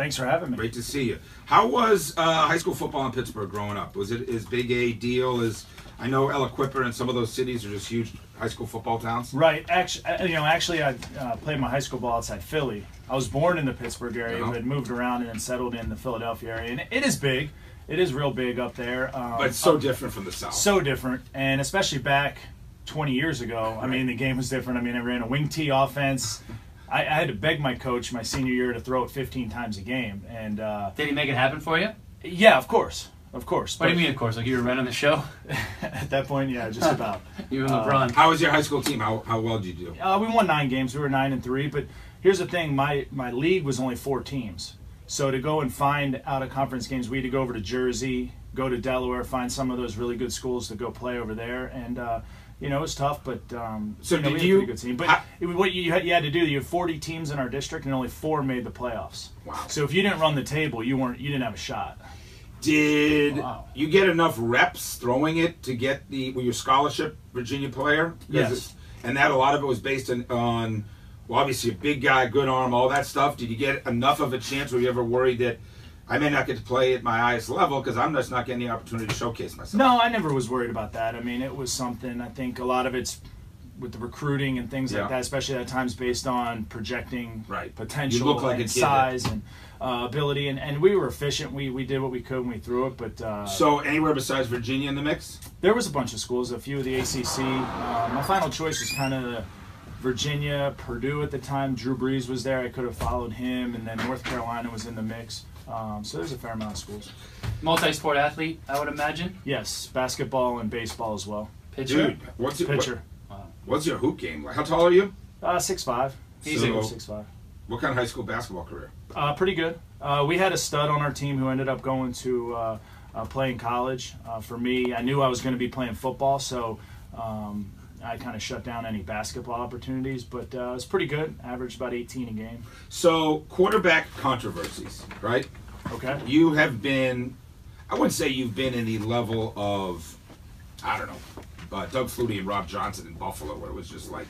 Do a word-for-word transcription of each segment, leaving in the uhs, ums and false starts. Thanks for having me. Great to see you. How was uh, high school football in Pittsburgh growing up? Was it as big a deal as, I know Aliquippa and some of those cities are just huge high school football towns? Right. Actually, you know, actually I uh, played my high school ball outside Philly. I was born in the Pittsburgh area, uh-huh. but moved around and settled in the Philadelphia area. And it is big. It is real big up there. Um, but it's so up, different from the South. So different. And especially back twenty years ago, right. I mean, the game was different. I mean, I ran a wing tee offense. I, I had to beg my coach my senior year to throw it fifteen times a game. And uh, did he make it happen for you? Yeah, of course. Of course. What but, do you mean, of course? Like you were running the show? At that point, yeah, just about. You and LeBron. Um, how was your high school team? How how well did you do? Uh, we won nine games. We were nine and three. But here's the thing. My, my league was only four teams. So to go and find out of conference games, we had to go over to Jersey, go to Delaware, find some of those really good schools to go play over there. And, uh, you know, it was tough, but um, so you know, did we had you, a pretty good team. But I, it, what you had, you had to do, you had forty teams in our district, and only four made the playoffs. Wow. So if you didn't run the table, you weren't, you didn't have a shot. Did wow. you get enough reps throwing it to get the, were you a scholarship Virginia player? Yes. And that, a lot of it was based on, on, well, obviously a big guy, good arm, all that stuff. Did you get enough of a chance? Were you ever worried that I may not get to play at my highest level because I'm just not getting the opportunity to showcase myself? No, I never was worried about that. I mean, it was something, I think a lot of it's with the recruiting and things yeah. like that, especially at times based on projecting right. potential you look like and a kid size that... and uh, ability. And, and we were efficient. We we did what we could when we threw it. But uh, so anywhere besides Virginia in the mix? There was a bunch of schools, a few of the A C C. Uh, my final choice was kind of the Virginia, Purdue at the time. Drew Brees was there. I could have followed him. And then North Carolina was in the mix. Um, so there's a fair amount of schools. Multi-sport athlete, I would imagine? Yes, basketball and baseball as well. Pitcher? Dude, what's your, Pitcher. What, what's your hoop game like? How tall are you? Uh, six five. Easy. six five. What kind of high school basketball career? Uh, pretty good. Uh, we had a stud on our team who ended up going to uh, uh, play in college. Uh, for me, I knew I was going to be playing football, so um, I kind of shut down any basketball opportunities, but uh, it was pretty good. Averaged about eighteen a game. So, quarterback controversies, right? Okay. You have been, I wouldn't say you've been in the level of, I don't know, uh, Doug Flutie and Rob Johnson in Buffalo, where it was just like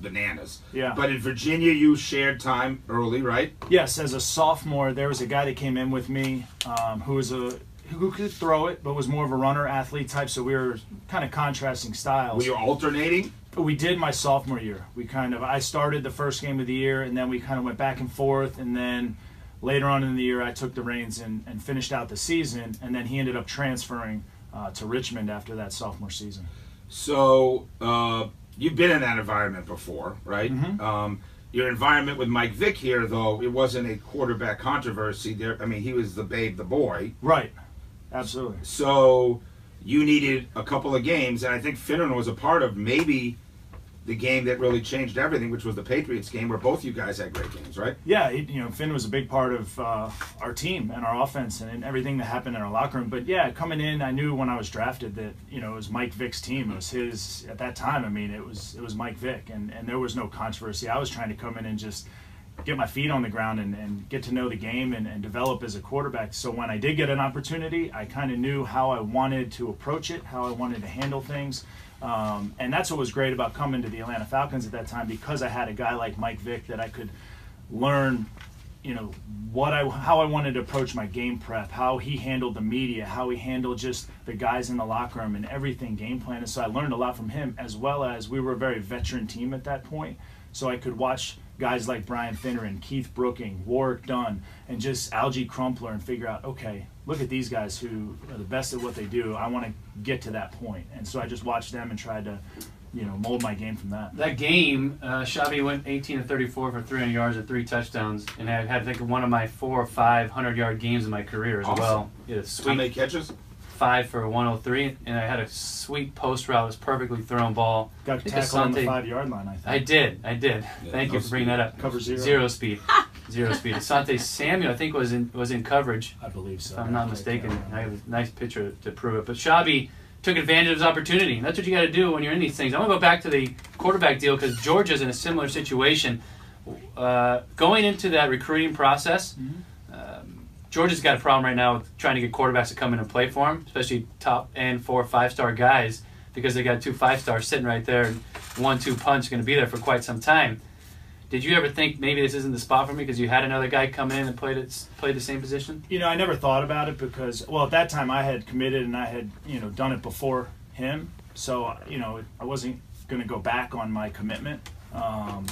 bananas. Yeah. But in Virginia, you shared time early, right? Yes. As a sophomore, there was a guy that came in with me um, who was a, who could throw it, but was more of a runner-athlete type, so we were kind of contrasting styles. Were you alternating? We did my sophomore year. We kind of, I started the first game of the year, and then we kind of went back and forth, and then later on in the year, I took the reins and, and finished out the season, and then he ended up transferring uh, to Richmond after that sophomore season. So, uh, you've been in that environment before, right? Mm-hmm. Um, your environment with Mike Vick here, though, it wasn't a quarterback controversy. There, I mean, he was the babe, the boy. Right. Absolutely. So you needed a couple of games, and I think Finneran was a part of maybe the game that really changed everything, which was the Patriots game, where both you guys had great games, right? Yeah, he, you know, Finn was a big part of uh, our team and our offense and everything that happened in our locker room. But yeah, coming in, I knew when I was drafted that, you know, it was Mike Vick's team. It was his at that time. I mean, it was it was Mike Vick, and and there was no controversy. I was trying to come in and just get my feet on the ground and, and get to know the game and, and develop as a quarterback. So when I did get an opportunity, I kind of knew how I wanted to approach it, how I wanted to handle things. Um, and that's what was great about coming to the Atlanta Falcons at that time, because I had a guy like Mike Vick that I could learn, you know, what I, how I wanted to approach my game prep, how he handled the media, how he handled just the guys in the locker room and everything game plan. And so I learned a lot from him, as well as we were a very veteran team at that point. So I could watch guys like Brian Finneran, Keith Brooking, Warwick Dunn, and just Algie Crumpler and figure out, okay, look at these guys who are the best at what they do. I want to get to that point. And so I just watched them and tried to, you know, mold my game from that. That game, uh, Schaub went eighteen to thirty-four for three hundred yards and three touchdowns. And I had, I think, one of my four or five hundred-yard games in my career as awesome. well. Yeah, sweet. How many catches? Five for one oh three, and I had a sweet post route. It was perfectly thrown ball. Got to tackle on the five-yard line, I think. I did, I did. Yeah, Thank no you for bringing that up. Cover zero. Zero speed. Zero speed. Asante Samuel, I think, was in was in coverage. I believe so. If I'm not mistaken. I have a nice picture to prove it. But Schaub took advantage of his opportunity. And that's what you got to do when you're in these things. I want to go back to the quarterback deal because Georgia's in a similar situation. Uh, going into that recruiting process, mm-hmm. Georgia's got a problem right now with trying to get quarterbacks to come in and play for them, especially top and four five-star guys, because they got two five-stars sitting right there, and one two punch going to be there for quite some time. Did you ever think maybe this isn't the spot for me because you had another guy come in and played it, played the same position? You know, I never thought about it because, well, at that time I had committed and I had, you know, done it before him. So, you know, I wasn't going to go back on my commitment. Um,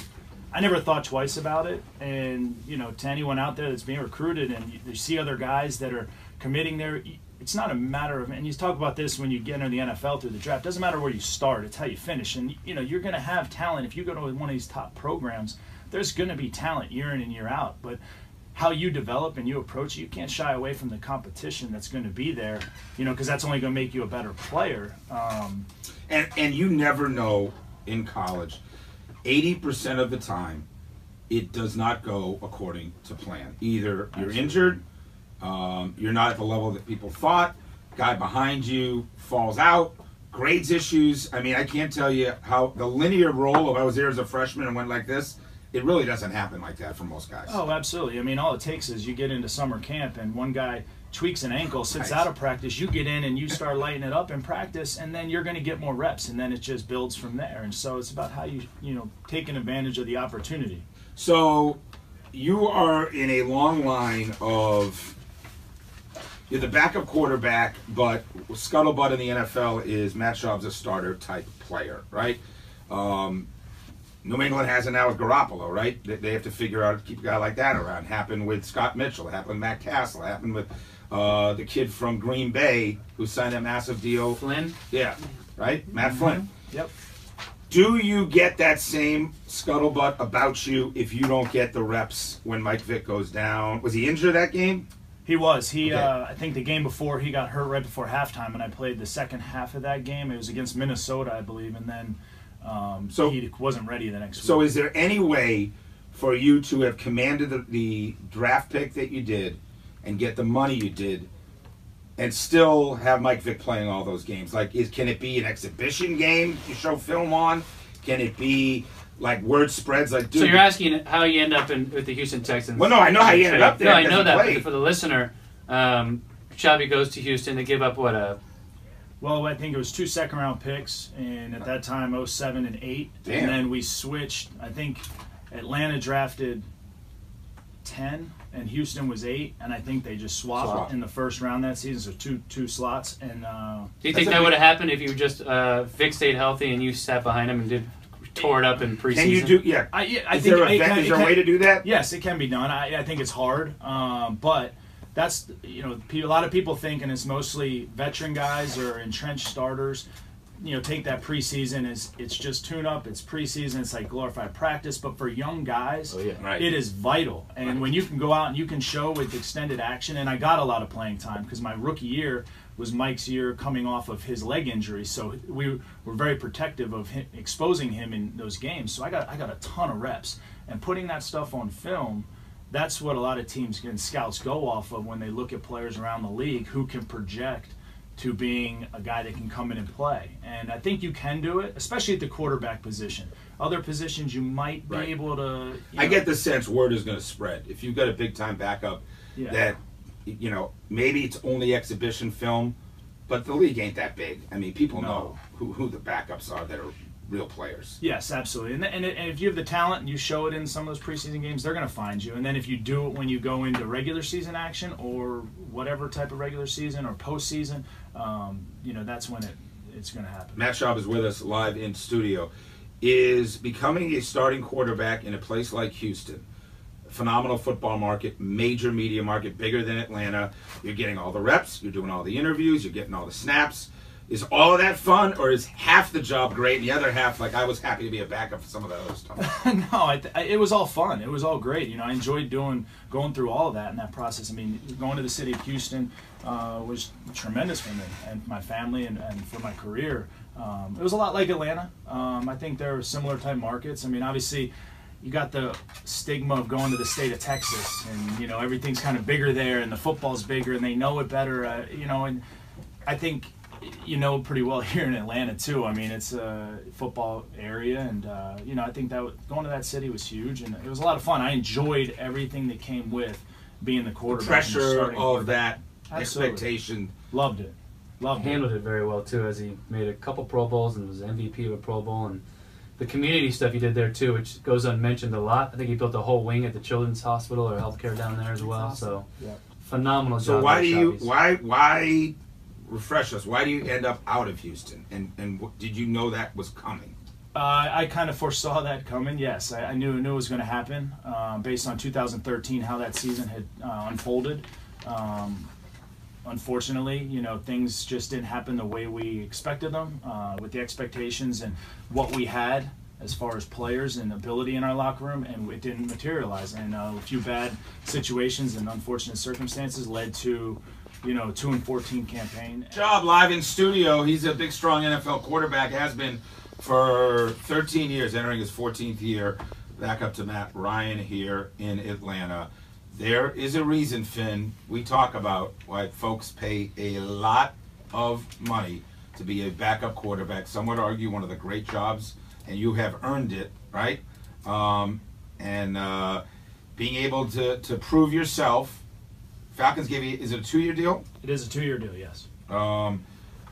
I never thought twice about it. And, you know, to anyone out there that's being recruited and you, you see other guys that are committing there, it's not a matter of, and you talk about this when you get into the N F L through the draft, it doesn't matter where you start, it's how you finish. And, you know, you're going to have talent. If you go to one of these top programs, there's going to be talent year in and year out. But how you develop and you approach it, you can't shy away from the competition that's going to be there, you know, because that's only going to make you a better player. Um, and, and you never know in college. eighty percent of the time, it does not go according to plan. Either you're injured, um, you're not at the level that people thought, guy behind you falls out, grades issues. I mean, I can't tell you how the linear role of I was there as a freshman and went like this, it really doesn't happen like that for most guys. Oh, absolutely. I mean, all it takes is you get into summer camp and one guy tweaks an ankle, sits right out of practice, you get in and you start lighting it up in practice, and then you're going to get more reps, and then it just builds from there. And so it's about how you, you know, taking advantage of the opportunity. So you are in a long line of, you're the backup quarterback, but scuttlebutt in the N F L is Matt Schaub's a starter type player, right? Um, New England has it now with Garoppolo, right? They have to figure out, keep a guy like that around. Happened with Scott Mitchell, happened with Matt Castle, happened with uh, the kid from Green Bay who signed a massive deal. Flynn? Yeah, right? Matt mm-hmm. Flynn. Yep. Do you get that same scuttlebutt about you if you don't get the reps when Mike Vick goes down? Was he injured that game? He was. He, okay. uh, I think the game before, he got hurt right before halftime, and I played the second half of that game. It was against Minnesota, I believe, and then Um, so he wasn't ready the next week. So is there any way for you to have commanded the, the draft pick that you did and get the money you did and still have Mike Vick playing all those games? Like, is, can it be an exhibition game you show film on? Can it be, like, word spreads? Like, dude, so you're asking how you end up in, with the Houston Texans. Well, no, I know how you ended up there. No, I know that. But for the listener, um, Schaub goes to Houston to give up, what, a... Well, I think it was two second-round picks, and at that time, oh seven and eight. Damn. And then we switched. I think Atlanta drafted ten, and Houston was eight, and I think they just swapped Swap. in the first round that season, so two two slots. And uh, do you think that would have happened if you just uh, Vic stayed healthy and you sat behind him and did tore it up in preseason? Can you do? Yeah, I, yeah, I is think there a, it, can, is there a can, way to do that? Yes, it can be done. I, I think it's hard, um, but. That's, you know, a lot of people think, and it's mostly veteran guys or entrenched starters, you know, take that preseason as it's just tune-up, it's preseason, it's like glorified practice. But for young guys, oh, yeah. right. it is vital. And right. when you can go out and you can show with extended action, and I got a lot of playing time because my rookie year was Mike's year coming off of his leg injury. So we were very protective of him, exposing him in those games. So I got, I got a ton of reps. And putting that stuff on film, that's what a lot of teams and scouts go off of when they look at players around the league who can project to being a guy that can come in and play. And I think you can do it, especially at the quarterback position. Other positions you might be right. able to... You I know, get the sense word is going to spread. If you've got a big-time backup yeah. that, you know, maybe it's only exhibition film, but the league ain't that big. I mean, people no. know who, who the backups are that are... real players. Yes, absolutely. And, and, and if you have the talent and you show it in some of those preseason games, they're going to find you. And then if you do it when you go into regular season action or whatever type of regular season or postseason, um, you know, that's when it, it's going to happen. Matt Schaub is with us live in studio. Is becoming a starting quarterback in a place like Houston, phenomenal football market, major media market, bigger than Atlanta. You're getting all the reps. You're doing all the interviews. You're getting all the snaps. Is all of that fun, or is half the job great, and the other half, like, I was happy to be a backup for some of that other stuff? No, I th it was all fun. It was all great. You know, I enjoyed doing, going through all of that and that process. I mean, going to the city of Houston uh, was tremendous for me and my family and, and for my career. Um, it was a lot like Atlanta. Um, I think there are similar type markets. I mean, obviously, you got the stigma of going to the state of Texas, and, you know, everything's kind of bigger there, and the football's bigger, and they know it better, uh, you know, and I think... You know pretty well here in Atlanta too. I mean, it's a football area, and uh, you know, I think that going to that city was huge, and it was a lot of fun. I enjoyed everything that came with being the quarterback. The pressure of that Absolutely. expectation. Loved it. Loved. Handled it. it very well too, as he made a couple Pro Bowls and was M V P of a Pro Bowl, and the community stuff you did there too, which goes unmentioned a lot. I think you built a whole wing at the Children's Hospital or healthcare down there as well. Awesome. So yep. Phenomenal job. So why do you why why refresh us? Why do you end up out of Houston? And and what, did you know that was coming? Uh, I kind of foresaw that coming, yes. I, I knew knew it was going to happen uh, based on two thousand thirteen, how that season had uh, unfolded. Um, unfortunately, you know, things just didn't happen the way we expected them uh, with the expectations and what we had as far as players and ability in our locker room, and it didn't materialize. And uh, a few bad situations and unfortunate circumstances led to, you know, two and fourteen campaign. Schaub live in studio. He's a big, strong N F L quarterback, has been for thirteen years, entering his fourteenth year. Back up to Matt Ryan here in Atlanta. There is a reason, Finn, we talk about why folks pay a lot of money to be a backup quarterback. Some would argue one of the great jobs, and you have earned it, right? Um, and uh, being able to, to prove yourself. Falcons gave you, is it a two-year deal? It is a two-year deal, yes. Um,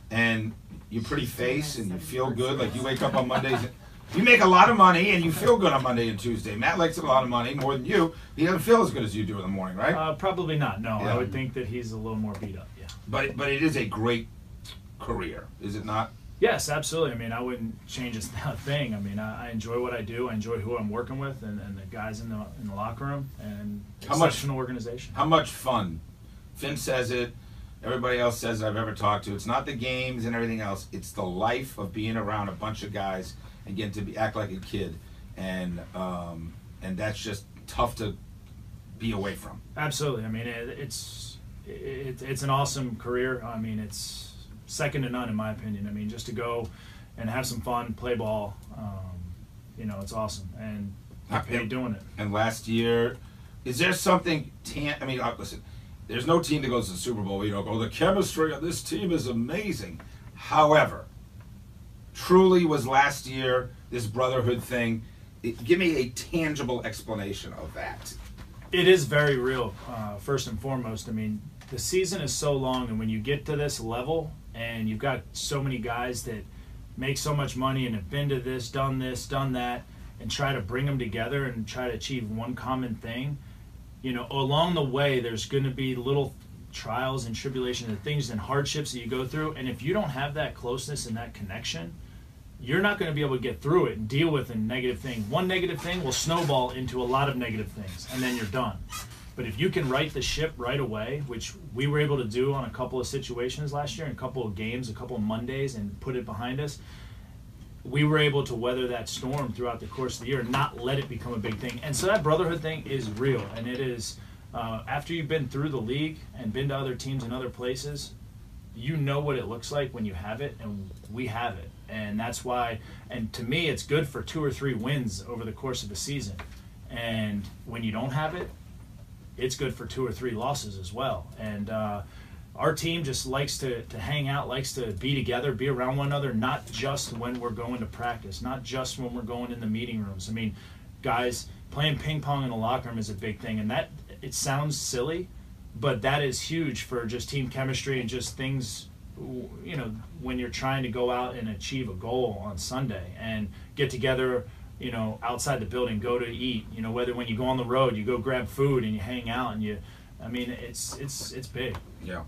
and... Your pretty face and you feel good, like you wake up on Mondays. And you make a lot of money and you feel good on Monday and Tuesday. Matt likes a lot of money, more than you. He doesn't feel as good as you do in the morning, right? Uh, probably not, no. Yeah. I would think that he's a little more beat up, yeah. But it, but it is a great career, is it not? Yes, absolutely. I mean, I wouldn't change a thing. I mean, I, I enjoy what I do. I enjoy who I'm working with and, and the guys in the, in the locker room. And how much an organization. How much fun? Finn says it. Everybody else says I've ever talked to. It's not the games and everything else. It's the life of being around a bunch of guys and getting to be, act like a kid. And um, and that's just tough to be away from. Absolutely. I mean, it, it's it, it's an awesome career. I mean, it's second to none in my opinion. I mean, just to go and have some fun, play ball, um, you know, it's awesome. And I paid doing it. And last year, is there something, tan- I mean, listen, there's no team that goes to the Super Bowl. You don't go, the chemistry of this team is amazing. However, truly was last year this brotherhood thing. It, give me a tangible explanation of that. It is very real, uh, first and foremost. I mean, the season is so long, and when you get to this level and you've got so many guys that make so much money and have been to this, done this, done that, and try to bring them together and try to achieve one common thing, you know, along the way, there's going to be little trials and tribulations and things and hardships that you go through. And if you don't have that closeness and that connection, you're not going to be able to get through it and deal with a negative thing. One negative thing will snowball into a lot of negative things, and then you're done. But if you can right the ship right away, which we were able to do on a couple of situations last year, in a couple of games, a couple of Mondays, and put it behind us, we were able to weather that storm throughout the course of the year and not let it become a big thing. And so that brotherhood thing is real. And it is, uh, after you've been through the league and been to other teams and other places, you know what it looks like when you have it, and we have it. And that's why, and to me, it's good for two or three wins over the course of a season. And when you don't have it, it's good for two or three losses as well. And, uh, our team just likes to, to hang out, likes to be together, be around one another, not just when we're going to practice, not just when we're going in the meeting rooms. I mean, guys, playing ping pong in the locker room is a big thing. And that, it sounds silly, but that is huge for just team chemistry and just things, you know, when you're trying to go out and achieve a goal on Sunday and get together, you know, outside the building, go to eat, you know, whether when you go on the road, you go grab food and you hang out and you, I mean, it's, it's, it's big. Yeah.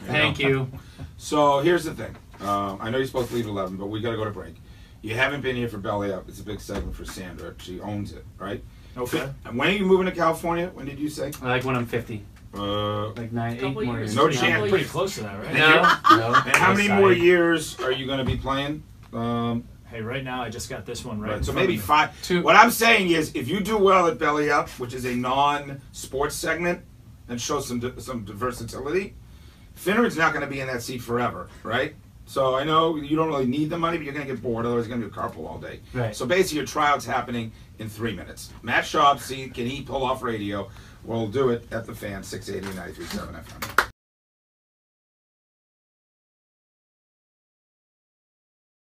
You Thank know. you. So here's the thing. Um, I know you're supposed to leave at eleven, but we got to go to break. You haven't been here for Belly Up. It's a big segment for Sandra. She owns it, right? Okay. When are you moving to California? When did you say? Like when I'm fifty. Uh, like nine, eight more years. No chance. Pretty close to that, right? No. no. And how many more years are you going to be playing? Um, hey, right now I just got this one right. right so maybe five. Two. What I'm saying is, if you do well at Belly Up, which is a non-sports segment, and show some di- some versatility. Finneran's not going to be in that seat forever, right? So I know you don't really need the money, but you're going to get bored. Otherwise, you're going to do carpool all day. Right. So basically, your tryout's happening in three minutes. Matt Schaub, see, can he pull off radio? We'll do it at the Fan, six eighty ninety-three point seven F M.